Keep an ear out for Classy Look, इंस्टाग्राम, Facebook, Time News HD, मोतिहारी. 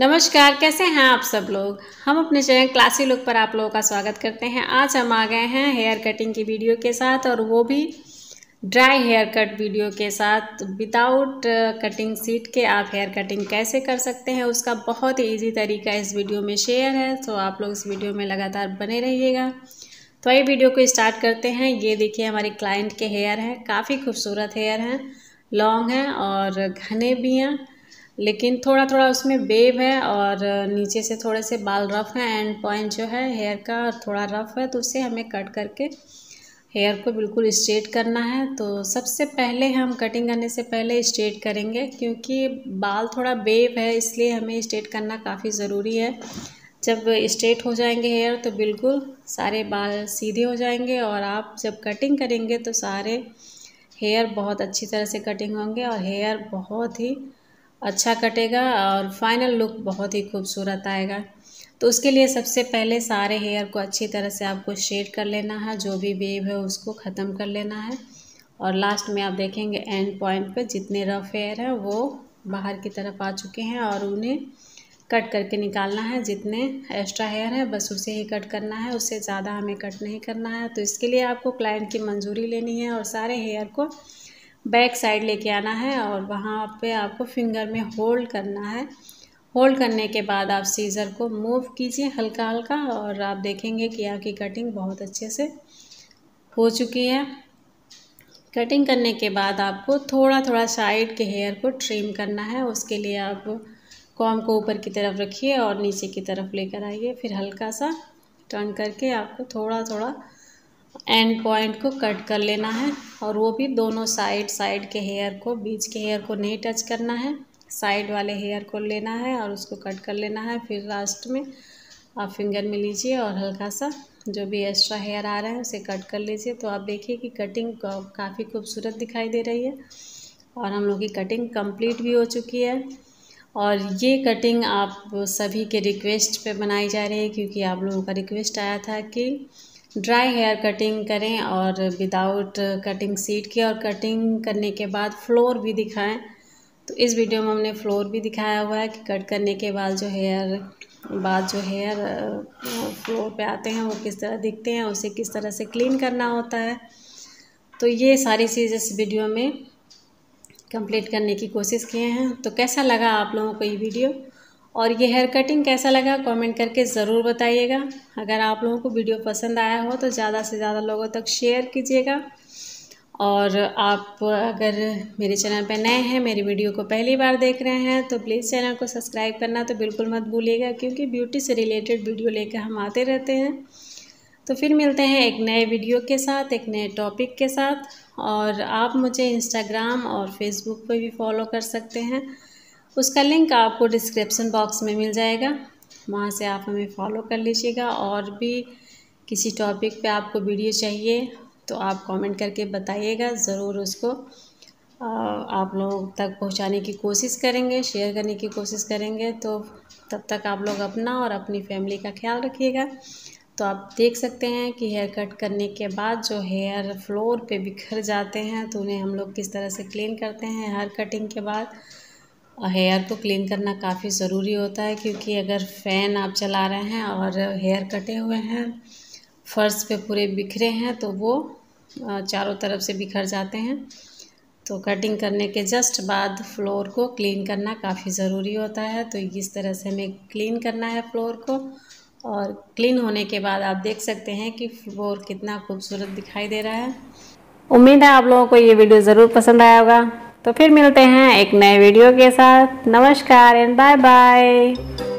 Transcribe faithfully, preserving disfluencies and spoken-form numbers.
नमस्कार, कैसे हैं आप सब लोग। हम अपने चैनल क्लासी लुक पर आप लोगों का स्वागत करते हैं। आज हम आ गए हैं हेयर कटिंग की वीडियो के साथ, और वो भी ड्राई हेयर कट वीडियो के साथ। विदाउट कटिंग सीट के आप हेयर कटिंग कैसे कर सकते हैं, उसका बहुत ही ईजी तरीका इस वीडियो में शेयर है। तो आप लोग इस वीडियो में लगातार बने रहिएगा। तो ये वीडियो को स्टार्ट करते हैं। ये देखिए हमारे क्लाइंट के हेयर हैं, काफ़ी खूबसूरत हेयर हैं, लॉन्ग हैं और घने भी हैं, लेकिन थोड़ा थोड़ा उसमें वेव है और नीचे से थोड़े से बाल रफ़ हैं। एंड पॉइंट जो है हेयर का थोड़ा रफ़ है, तो उसे हमें कट करके हेयर को बिल्कुल स्ट्रेट करना है। तो सबसे पहले हम कटिंग करने से पहले स्ट्रेट करेंगे, क्योंकि बाल थोड़ा वेव है, इसलिए हमें स्ट्रेट करना काफ़ी ज़रूरी है। जब स्ट्रेट हो जाएंगे हेयर तो बिल्कुल सारे बाल सीधे हो जाएंगे, और आप जब कटिंग करेंगे तो सारे हेयर बहुत अच्छी तरह से कटिंग होंगे और हेयर बहुत ही अच्छा कटेगा और फाइनल लुक बहुत ही खूबसूरत आएगा। तो उसके लिए सबसे पहले सारे हेयर को अच्छी तरह से आपको शेड कर लेना है, जो भी वेव है उसको ख़त्म कर लेना है, और लास्ट में आप देखेंगे एंड पॉइंट पे जितने रफ़ हेयर हैं वो बाहर की तरफ आ चुके हैं और उन्हें कट करके निकालना है। जितने एक्स्ट्रा हेयर है बस उसे ही कट करना है, उससे ज़्यादा हमें कट नहीं करना है। तो इसके लिए आपको क्लाइंट की मंजूरी लेनी है और सारे हेयर को बैक साइड लेके आना है, और वहाँ पे आपको फिंगर में होल्ड करना है। होल्ड करने के बाद आप सीजर को मूव कीजिए हल्का हल्का, और आप देखेंगे कि आपकी कटिंग बहुत अच्छे से हो चुकी है। कटिंग करने के बाद आपको थोड़ा थोड़ा साइड के हेयर को ट्रिम करना है। उसके लिए आप कॉम को ऊपर की तरफ रखिए और नीचे की तरफ लेकर आइए, फिर हल्का सा टर्न करके आपको थोड़ा थोड़ा एंड पॉइंट को कट कर लेना है, और वो भी दोनों साइड साइड के हेयर को, बीच के हेयर को नहीं टच करना है। साइड वाले हेयर को लेना है और उसको कट कर लेना है। फिर लास्ट में आप फिंगर में लीजिए और हल्का सा जो भी एक्स्ट्रा हेयर आ रहे हैं उसे कट कर लीजिए। तो आप देखिए कि कटिंग काफ़ी खूबसूरत दिखाई दे रही है, और हम लोग की कटिंग कंप्लीट भी हो चुकी है। और ये कटिंग आप सभी के रिक्वेस्ट पे बनाई जा रही है, क्योंकि आप लोगों का रिक्वेस्ट आया था कि ड्राई हेयर कटिंग करें और विदाउट कटिंग सीट की, और कटिंग करने के बाद फ्लोर भी दिखाएं। तो इस वीडियो में हमने फ्लोर भी दिखाया हुआ है कि कट करने के बाद जो हेयर बाद जो हेयर फ्लोर पे आते हैं वो किस तरह दिखते हैं, उसे किस तरह से क्लीन करना होता है। तो ये सारी चीज़ इस वीडियो में कंप्लीट करने की कोशिश किए हैं। तो कैसा लगा आप लोगों को ये वीडियो, और ये हेयर कटिंग कैसा लगा कमेंट करके ज़रूर बताइएगा। अगर आप लोगों को वीडियो पसंद आया हो तो ज़्यादा से ज़्यादा लोगों तक शेयर कीजिएगा, और आप अगर मेरे चैनल पर नए हैं, मेरी वीडियो को पहली बार देख रहे हैं, तो प्लीज़ चैनल को सब्सक्राइब करना तो बिल्कुल मत भूलिएगा, क्योंकि ब्यूटी से रिलेटेड वीडियो लेकर हम आते रहते हैं। तो फिर मिलते हैं एक नए वीडियो के साथ, एक नए टॉपिक के साथ। और आप मुझे इंस्टाग्राम और फेसबुक पर भी फॉलो कर सकते हैं, उसका लिंक आपको डिस्क्रिप्शन बॉक्स में मिल जाएगा, वहाँ से आप हमें फॉलो कर लीजिएगा। और भी किसी टॉपिक पे आपको वीडियो चाहिए तो आप कमेंट करके बताइएगा, ज़रूर उसको आप लोगों तक पहुँचाने की कोशिश करेंगे, शेयर करने की कोशिश करेंगे। तो तब तक आप लोग अपना और अपनी फैमिली का ख्याल रखिएगा। तो आप देख सकते हैं कि हेयर कट करने के बाद जो हेयर फ्लोर पे बिखर जाते हैं तो उन्हें हम लोग किस तरह से क्लीन करते हैं। हर कटिंग के बाद हेयर को क्लीन करना काफ़ी ज़रूरी होता है, क्योंकि अगर फ़ैन आप चला रहे हैं और हेयर कटे हुए हैं, फर्श पे पूरे बिखरे हैं, तो वो चारों तरफ से बिखर जाते हैं। तो कटिंग करने के जस्ट बाद फ्लोर को क्लीन करना काफ़ी ज़रूरी होता है। तो इस तरह से हमें क्लीन करना है फ्लोर को, और क्लीन होने के बाद आप देख सकते हैं कि फ्लोर कितना खूबसूरत दिखाई दे रहा है। उम्मीद है आप लोगों को ये वीडियो ज़रूर पसंद आया होगा। तो फिर मिलते हैं एक नए वीडियो के साथ। नमस्कार एंड बाय बाय।